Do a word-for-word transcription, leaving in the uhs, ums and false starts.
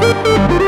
We'll be right back.